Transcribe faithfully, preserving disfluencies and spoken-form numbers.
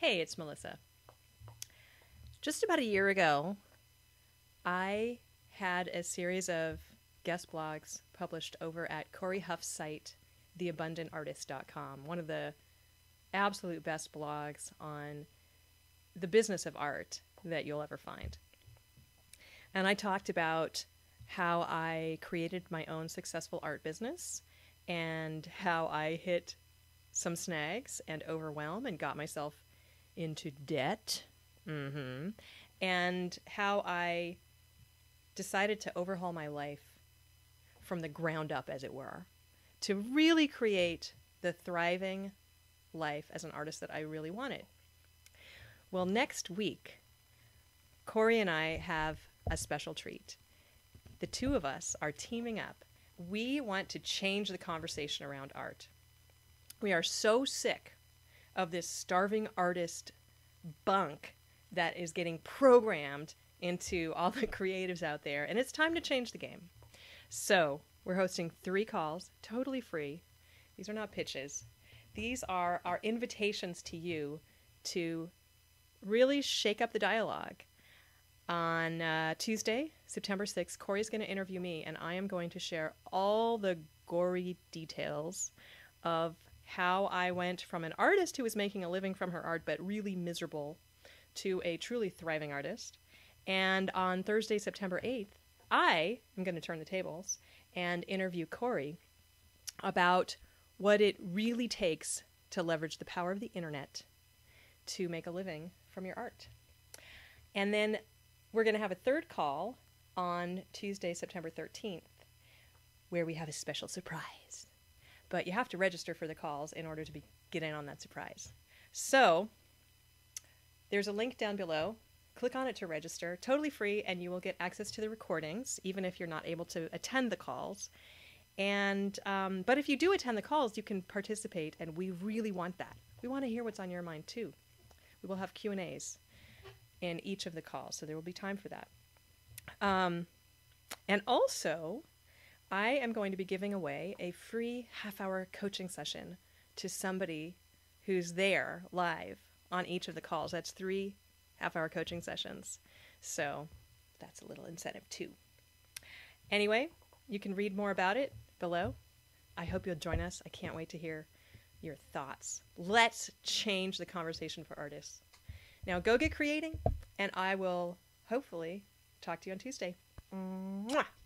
Hey, it's Melissa. Just about a year ago, I had a series of guest blogs published over at Cory Huff's site, the abundant artist dot com, one of the absolute best blogs on the business of art that you'll ever find. And I talked about how I created my own successful art business and how I hit some snags and overwhelm and got myself into debt, mm-hmm. and how I decided to overhaul my life from the ground up, as it were, to really create the thriving life as an artist that I really wanted. Well, next week, Cory and I have a special treat. The two of us are teaming up. We want to change the conversation around art. We are so sick of this starving artist bunk that is getting programmed into all the creatives out there, and it's time to change the game. So we're hosting three calls, totally free. These are not pitches. These are our invitations to you to really shake up the dialogue. On uh, Tuesday, September sixth, Cory's going to interview me, and I am going to share all the gory details of how I went from an artist who was making a living from her art but really miserable to a truly thriving artist. And on Thursday, September eighth, I am going to turn the tables and interview Cory about what it really takes to leverage the power of the internet to make a living from your art. And then we're going to have a third call on Tuesday, September thirteenth, where we have a special surprise. But you have to register for the calls in order to be, get in on that surprise. So there's a link down below. Click on it to register, totally free, and you will get access to the recordings, even if you're not able to attend the calls. And um, but if you do attend the calls, you can participate, and we really want that. We want to hear what's on your mind, too. We will have Q and A's in each of the calls, so there will be time for that. Um, and also, I am going to be giving away a free half-hour coaching session to somebody who's there live on each of the calls. That's three half-hour coaching sessions. So that's a little incentive too. Anyway, you can read more about it below. I hope you'll join us. I can't wait to hear your thoughts. Let's change the conversation for artists. Now go get creating, and I will hopefully talk to you on Tuesday. Mwah!